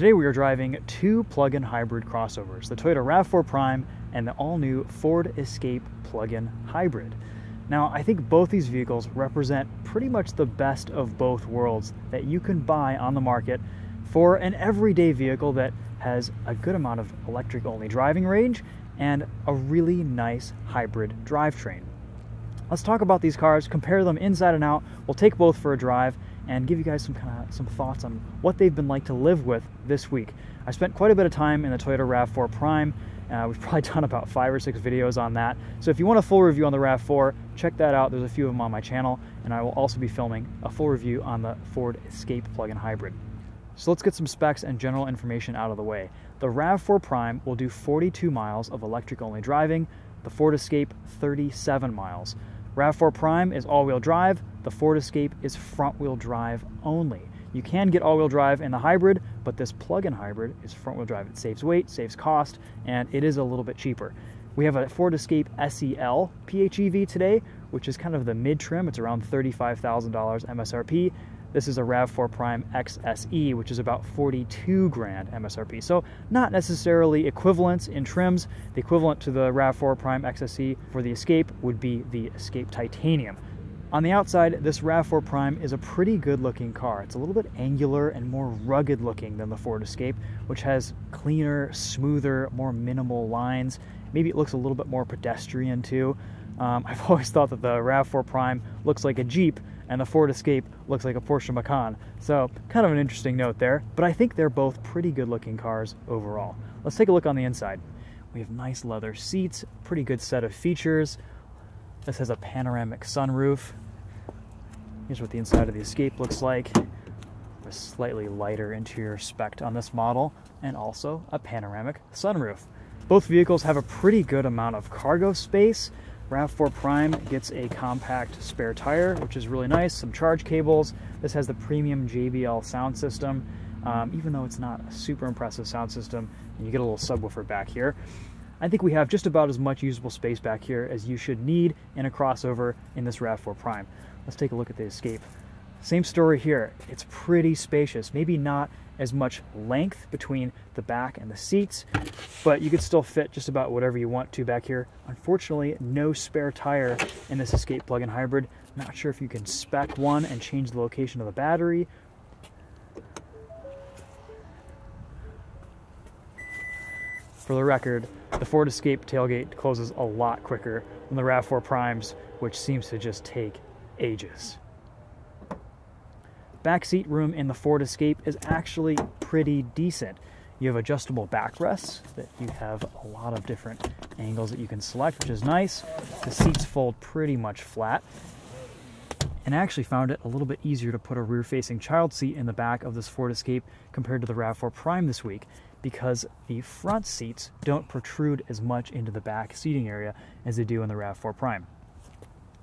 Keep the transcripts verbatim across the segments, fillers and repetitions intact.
Today we are driving two plug-in hybrid crossovers, the Toyota RAV four Prime and the all-new Ford Escape plug-in hybrid. Now, I think both these vehicles represent pretty much the best of both worlds that you can buy on the market for an everyday vehicle that has a good amount of electric-only driving range and a really nice hybrid drivetrain. Let's talk about these cars, compare them inside and out. We'll take both for a drive and give you guys some kind of some thoughts on what they've been like to live with this week. I spent quite a bit of time in the Toyota RAV four Prime. Uh, we've probably done about five or six videos on that. So if you want a full review on the RAV four, check that out. There's a few of them on my channel, and I will also be filming a full review on the Ford Escape plug-in hybrid. So let's get some specs and general information out of the way. The RAV four Prime will do forty-two miles of electric-only driving, the Ford Escape thirty-seven miles. RAV four Prime is all-wheel drive, the Ford Escape is front-wheel drive only. You can get all-wheel drive in the hybrid, but this plug-in hybrid is front-wheel drive. It saves weight, saves cost, and it is a little bit cheaper. We have a Ford Escape S E L P H E V today, which is kind of the mid-trim. It's around thirty-five thousand dollars M S R P. This is a RAV four Prime X S E, which is about forty-two grand M S R P. So not necessarily equivalents in trims. The equivalent to the RAV four Prime X S E for the Escape would be the Escape Titanium. On the outside, this RAV four Prime is a pretty good looking car. It's a little bit angular and more rugged looking than the Ford Escape, which has cleaner, smoother, more minimal lines. Maybe it looks a little bit more pedestrian too. Um, I've always thought that the RAV four Prime looks like a Jeep and the Ford Escape looks like a Porsche Macan. So kind of an interesting note there, but I think they're both pretty good looking cars overall. Let's take a look on the inside. We have nice leather seats, pretty good set of features. This has a panoramic sunroof. Here's what the inside of the Escape looks like. A slightly lighter interior spec on this model, and also a panoramic sunroof. Both vehicles have a pretty good amount of cargo space. RAV four Prime gets a compact spare tire, which is really nice, some charge cables. This has the premium J B L sound system, um, even though it's not a super impressive sound system, and you get a little subwoofer back here. I think we have just about as much usable space back here as you should need in a crossover in this RAV four Prime. Let's take a look at the Escape. Same story here. It's pretty spacious. Maybe not as much length between the back and the seats, but you could still fit just about whatever you want to back here. Unfortunately, no spare tire in this Escape plug-in hybrid. Not sure if you can spec one and change the location of the battery. For the record, the Ford Escape tailgate closes a lot quicker than the RAV four Primes, which seems to just take ages. Backseat room in the Ford Escape is actually pretty decent. You have adjustable backrests that you have a lot of different angles that you can select, which is nice. The seats fold pretty much flat. And I actually found it a little bit easier to put a rear-facing child seat in the back of this Ford Escape compared to the RAV four Prime this week, because the front seats don't protrude as much into the back seating area as they do in the RAV four Prime.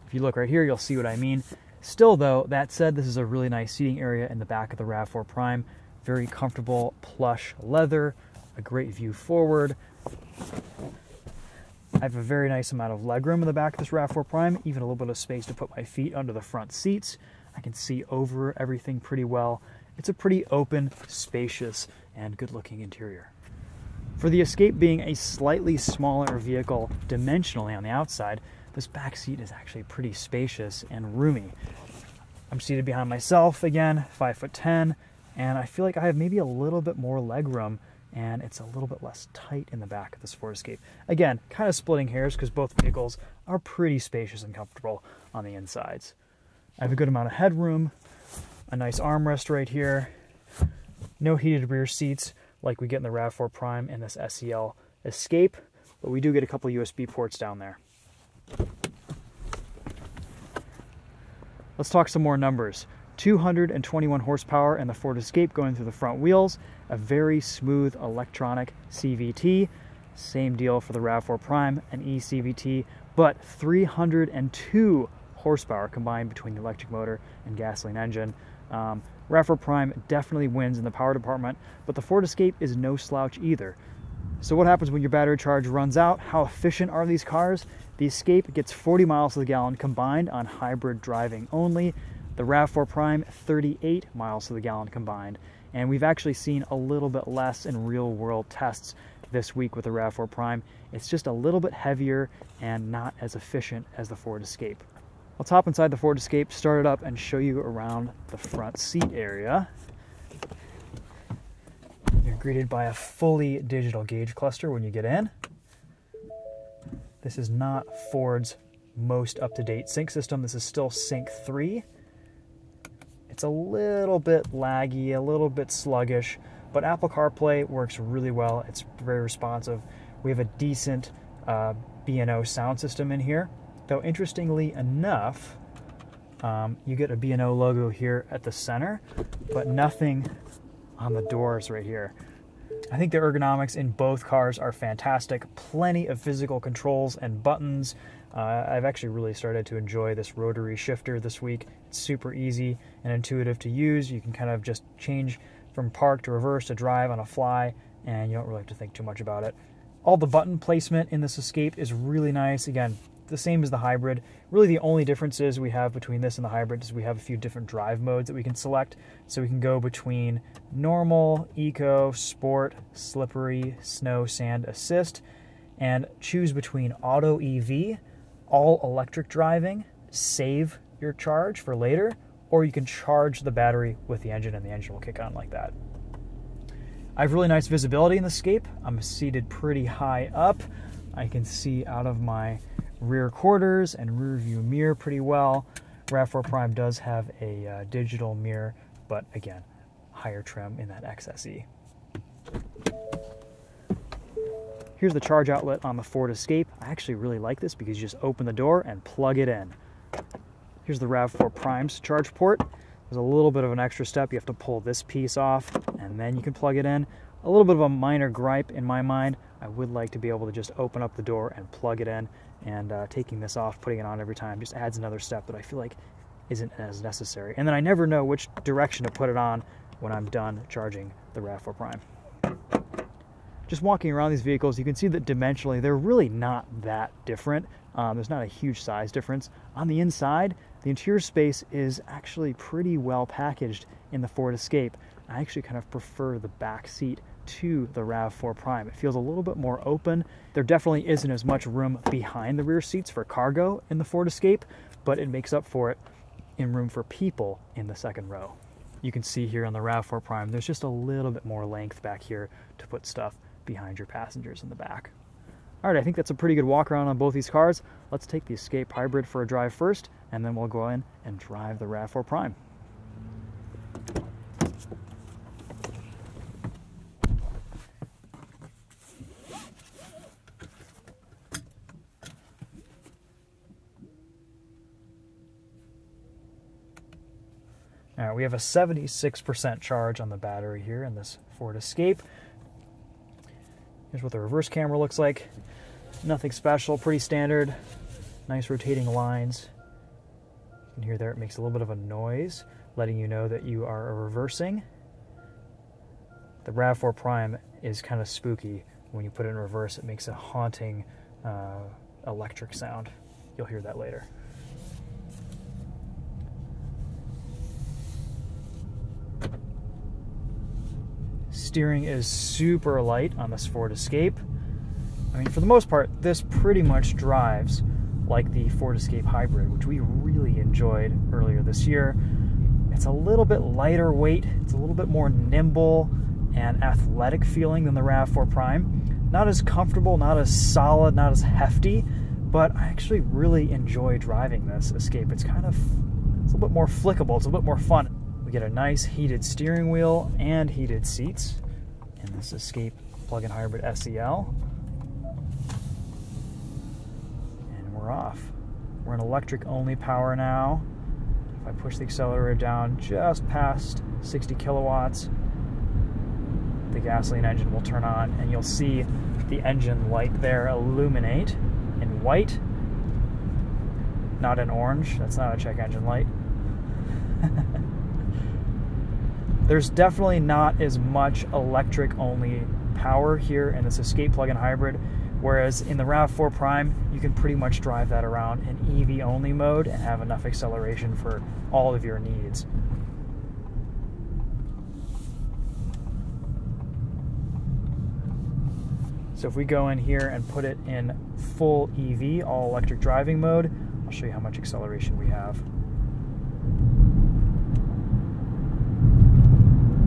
If you look right here, you'll see what I mean. Still though, that said, this is a really nice seating area in the back of the RAV four Prime. Very comfortable, plush leather, a great view forward. I have a very nice amount of legroom in the back of this RAV four Prime, even a little bit of space to put my feet under the front seats. I can see over everything pretty well. It's a pretty open, spacious, and good-looking interior. For the Escape being a slightly smaller vehicle dimensionally on the outside, this back seat is actually pretty spacious and roomy. I'm seated behind myself again, five foot ten, and I feel like I have maybe a little bit more legroom, and it's a little bit less tight in the back of this Ford Escape. Again, kind of splitting hairs because both vehicles are pretty spacious and comfortable on the insides. I have a good amount of headroom, a nice armrest right here, no heated rear seats like we get in the RAV four Prime and this S E L Escape, but we do get a couple U S B ports down there. Let's talk some more numbers. two hundred twenty-one horsepower in the Ford Escape going through the front wheels, a very smooth electronic C V T. Same deal for the RAV four Prime, an E C V T, but three hundred two horsepower combined between the electric motor and gasoline engine. Um, RAV four Prime definitely wins in the power department, but the Ford Escape is no slouch either. So what happens when your battery charge runs out? How efficient are these cars? The Escape gets forty miles to the gallon combined on hybrid driving only. The RAV four Prime, thirty-eight miles to the gallon combined. And we've actually seen a little bit less in real world tests this week with the RAV four Prime. It's just a little bit heavier and not as efficient as the Ford Escape. Let's hop inside the Ford Escape, start it up, and show you around the front seat area. You're greeted by a fully digital gauge cluster when you get in. This is not Ford's most up-to-date sync system. This is still sync three. It's a little bit laggy, a little bit sluggish, but Apple CarPlay works really well. It's very responsive. We have a decent uh, B and O sound system in here. Though interestingly enough, um, you get a B and O logo here at the center, but nothing on the doors right here. I think the ergonomics in both cars are fantastic. Plenty of physical controls and buttons. Uh, I've actually really started to enjoy this rotary shifter this week. It's super easy and intuitive to use. You can kind of just change from park to reverse to drive on a fly, and you don't really have to think too much about it. All the button placement in this Escape is really nice. Again, the same as the hybrid. Really the only differences we have between this and the hybrid is we have a few different drive modes that we can select. So we can go between normal, eco, sport, slippery, snow, sand, assist, and choose between auto E V, all electric driving, save your charge for later, or you can charge the battery with the engine and the engine will kick on like that. I have really nice visibility in the Escape. I'm seated pretty high up. I can see out of my rear quarters and rear view mirror pretty well. RAV four Prime does have a uh, digital mirror, but again, higher trim in that X S E. Here's the charge outlet on the Ford Escape. I actually really like this because you just open the door and plug it in. Here's the RAV four Prime's charge port. There's a little bit of an extra step. You have to pull this piece off and then you can plug it in. A little bit of a minor gripe in my mind. I would like to be able to just open up the door and plug it in, and uh, taking this off, putting it on every time just adds another step that I feel like isn't as necessary. And then I never know which direction to put it on when I'm done charging the RAV four Prime. Just walking around these vehicles, you can see that dimensionally they're really not that different. Um, there's not a huge size difference. On the inside, the interior space is actually pretty well packaged in the Ford Escape. I actually kind of prefer the back seat to the RAV four Prime. It feels a little bit more open. There definitely isn't as much room behind the rear seats for cargo in the Ford Escape, but it makes up for it in room for people in the second row. You can see here on the RAV four Prime, there's just a little bit more length back here to put stuff behind your passengers in the back. All right, I think that's a pretty good walk around on both these cars. Let's take the Escape Hybrid for a drive first, and then we'll go in and drive the RAV four Prime. All right, we have a seventy-six percent charge on the battery here in this Ford Escape. Here's what the reverse camera looks like. Nothing special, pretty standard. Nice rotating lines. You can hear there it makes a little bit of a noise, letting you know that you are reversing. The RAV four Prime is kind of spooky. When you put it in reverse, it makes a haunting uh, electric sound. You'll hear that later. Steering is super light on this Ford Escape. I mean, for the most part, this pretty much drives like the Ford Escape Hybrid, which we really enjoyed earlier this year. It's a little bit lighter weight, it's a little bit more nimble and athletic feeling than the RAV four Prime. Not as comfortable, not as solid, not as hefty, but I actually really enjoy driving this Escape. It's kind of, it's a little bit more flickable, it's a little bit more fun. We get a nice heated steering wheel and heated seats in this Escape plug-in hybrid S E L. And we're off. We're in electric-only power now. If I push the accelerator down just past sixty kilowatts, the gasoline engine will turn on, and you'll see the engine light there illuminate in white, not in orange. That's not a check engine light. There's definitely not as much electric-only power here in this Escape plug-in hybrid, whereas in the RAV four Prime, you can pretty much drive that around in E V-only mode and have enough acceleration for all of your needs. So if we go in here and put it in full E V, all electric driving mode, I'll show you how much acceleration we have.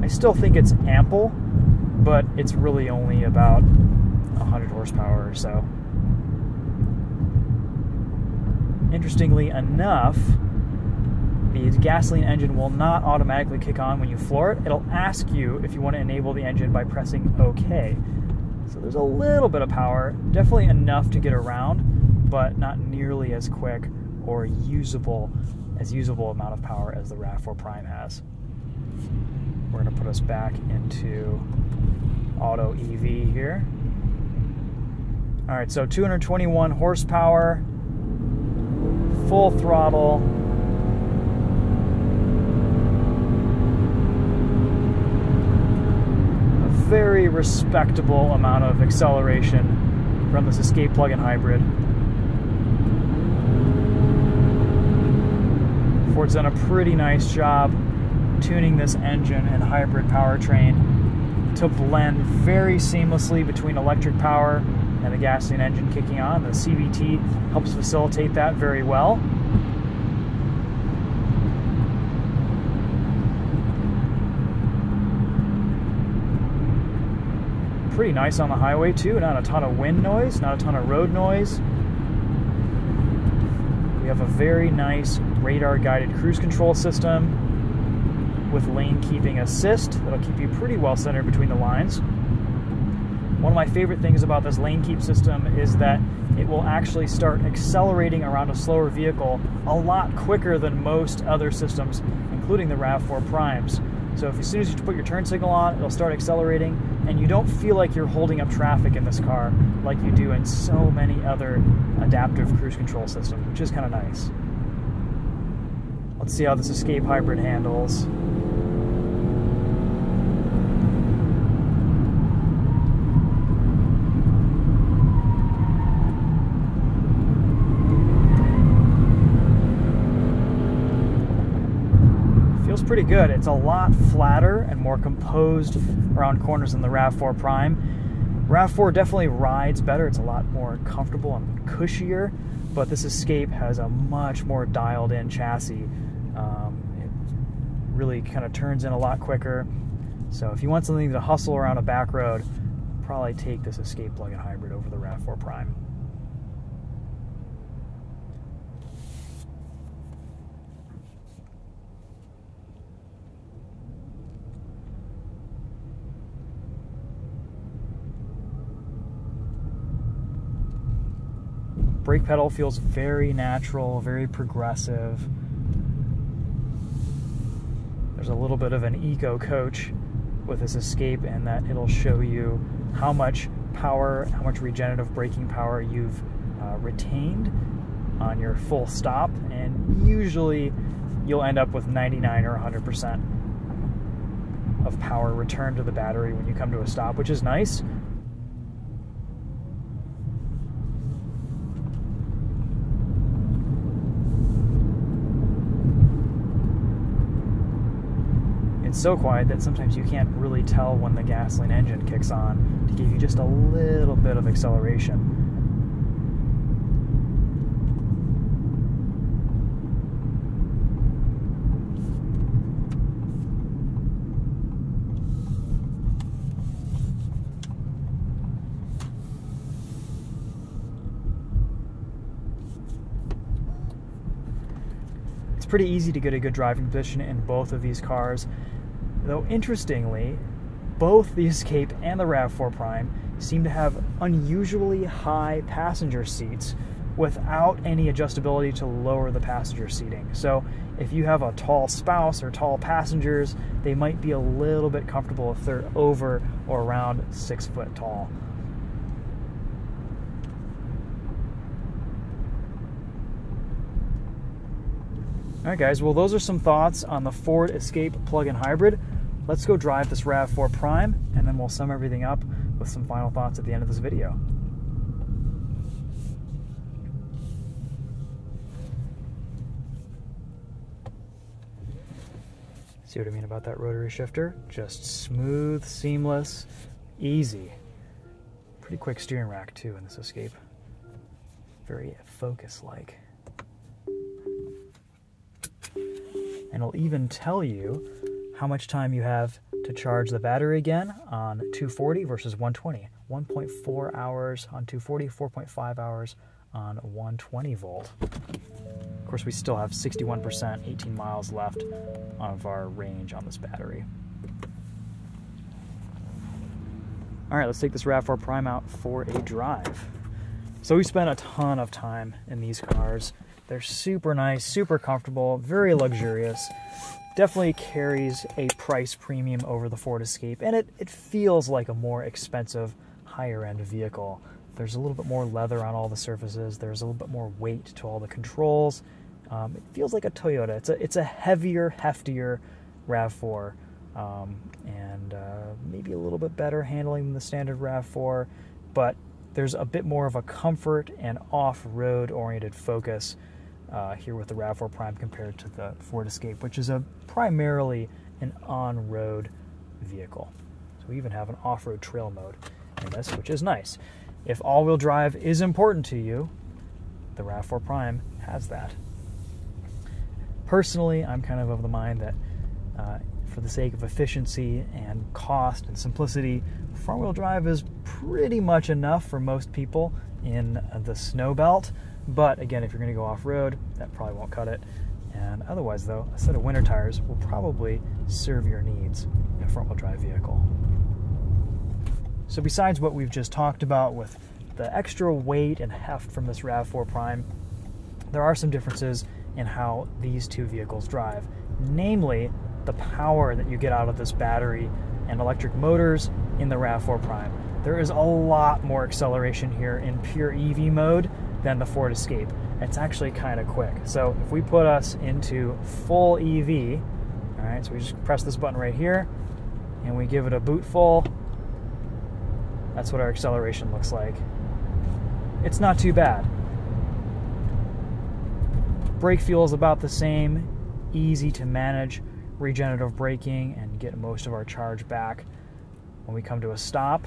I still think it's ample, but it's really only about one hundred horsepower or so. Interestingly enough, the gasoline engine will not automatically kick on when you floor it. It'll ask you if you want to enable the engine by pressing OK. So there's a little bit of power, definitely enough to get around, but not nearly as quick or usable, as usable amount of power as the RAV four Prime has. We're going to put us back into auto E V here. All right, so two hundred twenty-one horsepower, full throttle. A very respectable amount of acceleration from this Escape plug-in hybrid. Ford's done a pretty nice job tuning this engine and hybrid powertrain to blend very seamlessly between electric power and the gasoline engine kicking on. The C V T helps facilitate that very well. Pretty nice on the highway too, not a ton of wind noise, not a ton of road noise. We have a very nice radar guided cruise control system with lane keeping assist that'll keep you pretty well centered between the lines. One of my favorite things about this lane keep system is that it will actually start accelerating around a slower vehicle a lot quicker than most other systems, including the RAV four Primes. So if, as soon as you put your turn signal on, it'll start accelerating and you don't feel like you're holding up traffic in this car like you do in so many other adaptive cruise control systems, which is kind of nice. Let's see how this Escape hybrid handles. Pretty good. It's a lot flatter and more composed around corners than the RAV four Prime. RAV four definitely rides better. It's a lot more comfortable and cushier, but this Escape has a much more dialed in chassis. Um, it really kind of turns in a lot quicker. So if you want something to hustle around a back road, probably take this Escape plug-in hybrid over the RAV four Prime. Brake pedal feels very natural, very progressive. There's a little bit of an eco coach with this Escape in that it'll show you how much power, how much regenerative braking power you've uh, retained on your full stop, and usually you'll end up with ninety-nine or one hundred percent of power returned to the battery when you come to a stop, which is nice. It's so quiet that sometimes you can't really tell when the gasoline engine kicks on to give you just a little bit of acceleration. It's pretty easy to get a good driving position in both of these cars. Though interestingly, both the Escape and the RAV four Prime seem to have unusually high passenger seats without any adjustability to lower the passenger seating. So if you have a tall spouse or tall passengers, they might be a little bit comfortable if they're over or around six foot tall. All right, guys, well, those are some thoughts on the Ford Escape plug-in hybrid. Let's go drive this RAV four Prime, and then we'll sum everything up with some final thoughts at the end of this video. See what I mean about that rotary shifter? Just smooth, seamless, easy. Pretty quick steering rack too in this Escape. Very Focus-like. And it'll even tell you how much time you have to charge the battery again on two forty versus one twenty. one point four hours on two forty, four point five hours on one twenty volt. Of course, we still have sixty-one percent, eighteen miles left of our range on this battery. All right, let's take this RAV four Prime out for a drive. So we spent a ton of time in these cars. They're super nice, super comfortable, very luxurious. Definitely carries a price premium over the Ford Escape, and it, it feels like a more expensive, higher-end vehicle. There's a little bit more leather on all the surfaces. There's a little bit more weight to all the controls. Um, it feels like a Toyota. It's a, it's a heavier, heftier RAV four, um, and uh, maybe a little bit better handling than the standard RAV four, but there's a bit more of a comfort and off-road oriented focus Uh, here with the RAV four Prime compared to the Ford Escape, which is a primarily an on-road vehicle. So we even have an off-road trail mode in this, which is nice. If all-wheel drive is important to you, the RAV four Prime has that. Personally, I'm kind of of the mind that uh, for the sake of efficiency and cost and simplicity, front-wheel drive is pretty much enough for most people in the snow belt. But again, if you're going to go off-road, that probably won't cut it. And otherwise, though, a set of winter tires will probably serve your needs in a front-wheel drive vehicle. So besides what we've just talked about with the extra weight and heft from this RAV four Prime, there are some differences in how these two vehicles drive. Namely, the power that you get out of this battery and electric motors in the RAV four Prime. There is a lot more acceleration here in pure E V mode than the Ford Escape. It's actually kind of quick. So if we put us into full E V, all right, so we just press this button right here and we give it a boot full, that's what our acceleration looks like. It's not too bad. Brake feel is about the same, easy to manage, regenerative braking and get most of our charge back. When we come to a stop,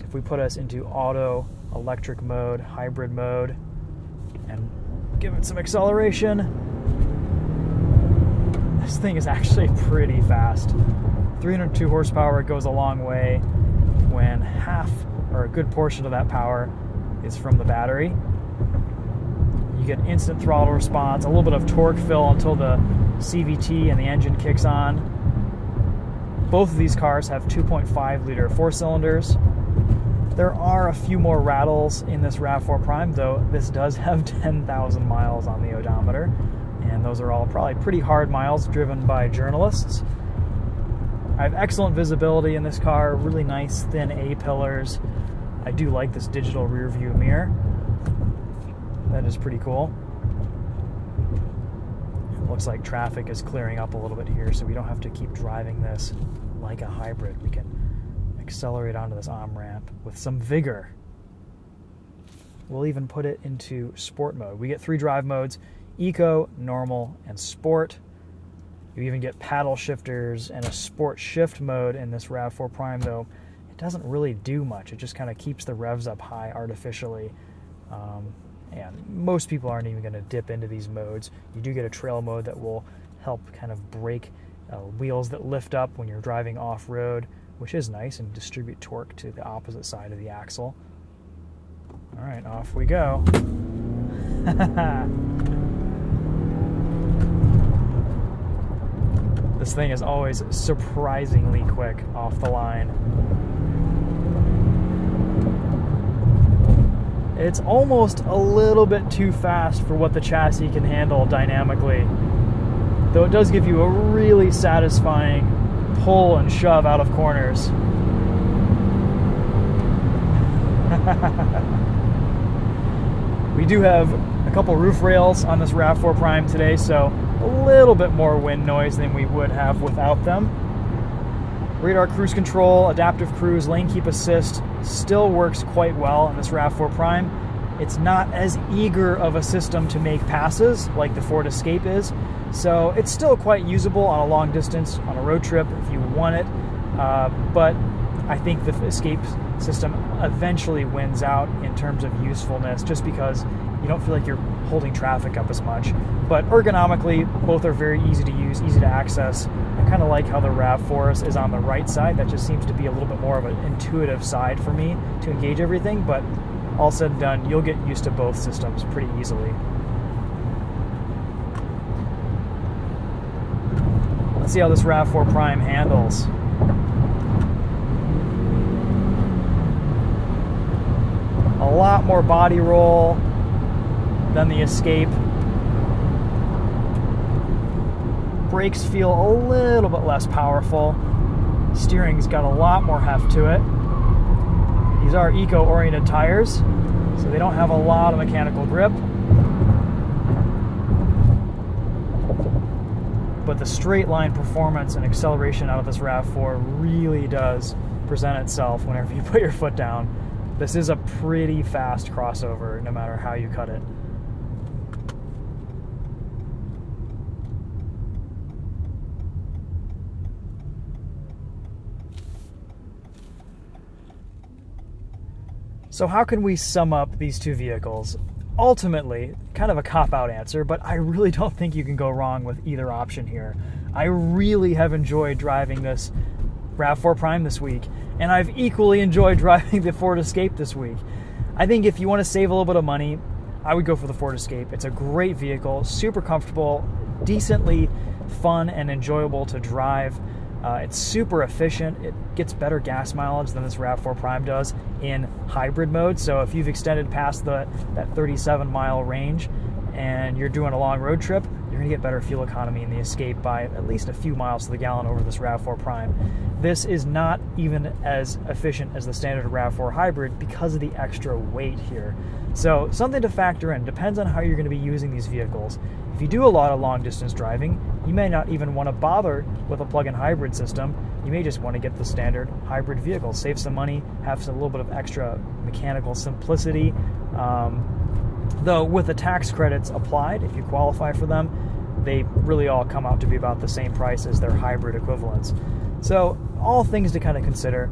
if we put us into auto, electric mode, hybrid mode, and give it some acceleration, this thing is actually pretty fast. three hundred two horsepower, it goes a long way when half or a good portion of that power is from the battery. You get instant throttle response, a little bit of torque fill until the C V T and the engine kicks on. Both of these cars have two point five liter four cylinders. There are a few more rattles in this RAV four Prime, though this does have ten thousand miles on the odometer, and those are all probably pretty hard miles driven by journalists. I have excellent visibility in this car, really nice thin A-pillars. I do like this digital rear view mirror. That is pretty cool. It looks like traffic is clearing up a little bit here, so we don't have to keep driving this like a hybrid. We can accelerate onto this on-ramp with some vigor. We'll even put it into sport mode. We get three drive modes: eco, normal, and sport. You even get paddle shifters and a sport shift mode in this RAV four Prime, though it doesn't really do much. It just kind of keeps the revs up high artificially. Um, and most people aren't even going to dip into these modes. You do get a trail mode that will help kind of break uh, wheels that lift up when you're driving off-road, which is nice, and distribute torque to the opposite side of the axle. All right, off we go. This thing is always surprisingly quick off the line. It's almost a little bit too fast for what the chassis can handle dynamically, though it does give you a really satisfying pull and shove out of corners. We do have a couple roof rails on this RAV four Prime today, so a little bit more wind noise than we would have without them. Radar cruise control, adaptive cruise, lane keep assist still works quite well in this RAV four Prime. It's not as eager of a system to make passes like the Ford Escape is, so it's still quite usable on a long distance, on a road trip if you want it, uh, but I think the Escape system eventually wins out in terms of usefulness, just because you don't feel like you're holding traffic up as much. But ergonomically, both are very easy to use, easy to access. I kind of like how the RAV four is on the right side. That just seems to be a little bit more of an intuitive side for me to engage everything, but all said and done, you'll get used to both systems pretty easily. Let's see how this RAV four Prime handles. A lot more body roll than the Escape. Brakes feel a little bit less powerful. Steering's got a lot more heft to it. These are eco-oriented tires, so they don't have a lot of mechanical grip. But the straight line performance and acceleration out of this RAV four really does present itself whenever you put your foot down. This is a pretty fast crossover, no matter how you cut it. So how can we sum up these two vehicles? Ultimately, kind of a cop-out answer, but I really don't think you can go wrong with either option here. I really have enjoyed driving this RAV four Prime this week, and I've equally enjoyed driving the Ford Escape this week. I think if you want to save a little bit of money, I would go for the Ford Escape. It's a great vehicle, super comfortable, decently fun and enjoyable to drive. Uh, it's super efficient. It gets better gas mileage than this RAV four Prime does in hybrid mode. So if you've extended past the, that thirty-seven mile range and you're doing a long road trip, you're gonna get better fuel economy in the Escape by at least a few miles to the gallon over this RAV four Prime. This is not even as efficient as the standard RAV four hybrid because of the extra weight here. So something to factor in, depends on how you're gonna be using these vehicles. If you do a lot of long distance driving, you may not even wanna bother with a plug-in hybrid system. You may just wanna get the standard hybrid vehicle, save some money, have some, a little bit of extra mechanical simplicity. Um, Though with the tax credits applied, if you qualify for them, they really all come out to be about the same price as their hybrid equivalents. So all things to kind of consider.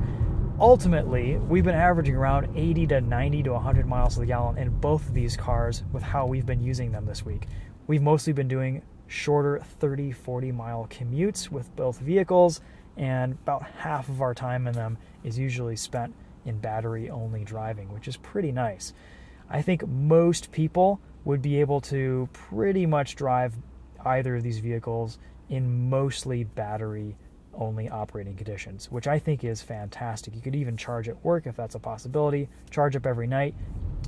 Ultimately, we've been averaging around eighty to ninety to one hundred miles to the gallon in both of these cars with how we've been using them this week. We've mostly been doing shorter thirty, forty mile commutes with both vehicles, and about half of our time in them is usually spent in battery only driving, which is pretty nice. I think most people would be able to pretty much drive either of these vehicles in mostly battery-only operating conditions, which I think is fantastic. You could even charge at work if that's a possibility, charge up every night.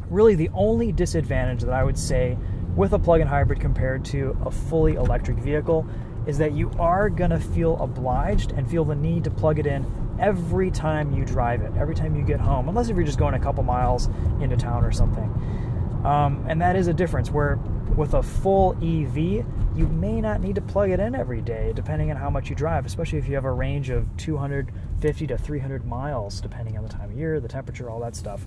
Really, the only disadvantage that I would say with a plug-in hybrid compared to a fully electric vehicle is that you are gonna feel obliged and feel the need to plug it in every time you drive it, every time you get home, unless if you're just going a couple miles into town or something. Um, and that is a difference where with a full E V, you may not need to plug it in every day, depending on how much you drive, especially if you have a range of two hundred fifty to three hundred miles, depending on the time of year, the temperature, all that stuff.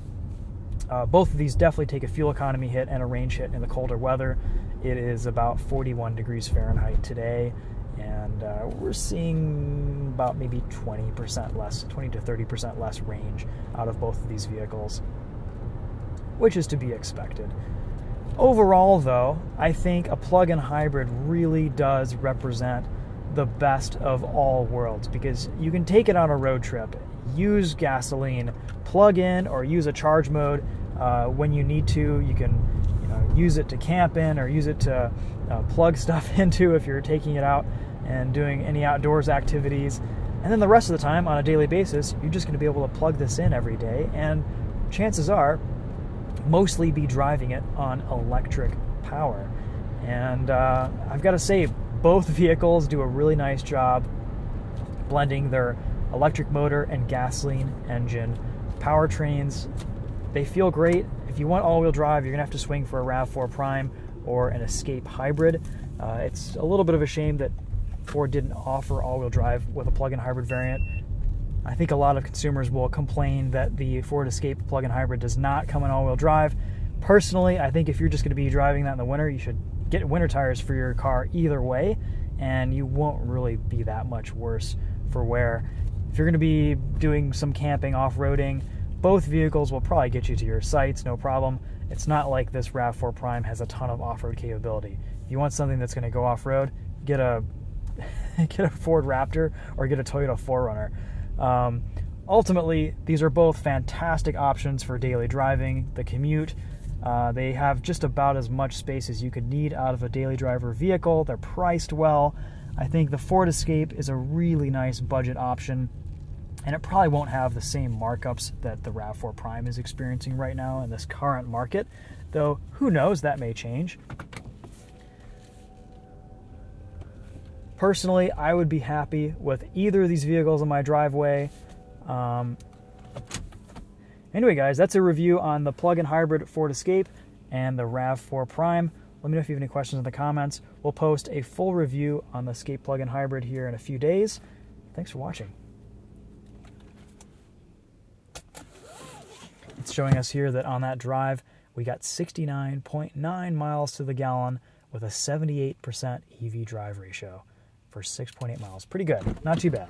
Uh, both of these definitely take a fuel economy hit and a range hit in the colder weather. It is about forty-one degrees Fahrenheit today, and uh, we're seeing about maybe twenty percent less, twenty to thirty percent less range out of both of these vehicles, which is to be expected. Overall though, I think a plug-in hybrid really does represent the best of all worlds, because you can take it on a road trip, use gasoline, plug in or use a charge mode uh, when you need to. You can you know, use it to camp in or use it to uh, plug stuff into if you're taking it out and doing any outdoors activities. And then the rest of the time on a daily basis, you're just gonna be able to plug this in every day, and chances are mostly be driving it on electric power. And uh, I've gotta say, both vehicles do a really nice job blending their electric motor and gasoline engine powertrains. They feel great. If you want all-wheel drive, you're gonna have to swing for a RAV four Prime or an Escape hybrid. Uh, it's a little bit of a shame that Ford didn't offer all-wheel drive with a plug-in hybrid variant. I think a lot of consumers will complain that the Ford Escape plug-in hybrid does not come in all-wheel drive. Personally, I think if you're just going to be driving that in the winter, you should get winter tires for your car either way, and you won't really be that much worse for wear. If you're going to be doing some camping, off-roading, both vehicles will probably get you to your sites, no problem. It's not like this RAV four Prime has a ton of off-road capability. If you want something that's going to go off-road, get a get a Ford Raptor or get a Toyota four runner. Um, ultimately, these are both fantastic options for daily driving, the commute. Uh, they have just about as much space as you could need out of a daily driver vehicle. They're priced well. I think the Ford Escape is a really nice budget option, and it probably won't have the same markups that the RAV four Prime is experiencing right now in this current market, though who knows, that may change. Personally, I would be happy with either of these vehicles in my driveway. Um, anyway, guys, that's a review on the plug-in hybrid Ford Escape and the RAV four Prime. Let me know if you have any questions in the comments. We'll post a full review on the Escape plug-in hybrid here in a few days. Thanks for watching. It's showing us here that on that drive, we got sixty-nine point nine miles to the gallon with a seventy-eight percent E V drive ratio for six point eight miles. Pretty good, not too bad.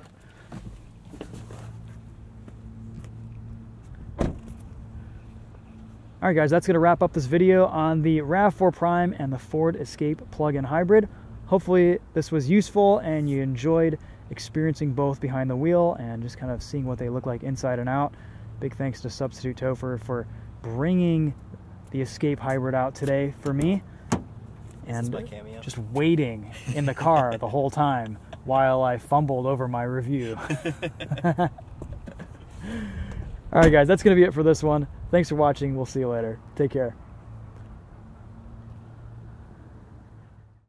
All right, guys, that's going to wrap up this video on the RAV four Prime and the Ford Escape plug-in hybrid. Hopefully this was useful and you enjoyed experiencing both behind the wheel and just kind of seeing what they look like inside and out. Big thanks to Substitute Topher for bringing the Escape hybrid out today for me and just waiting in the car the whole time while I fumbled over my review. All right, guys, that's going to be it for this one. Thanks for watching. We'll see you later. Take care.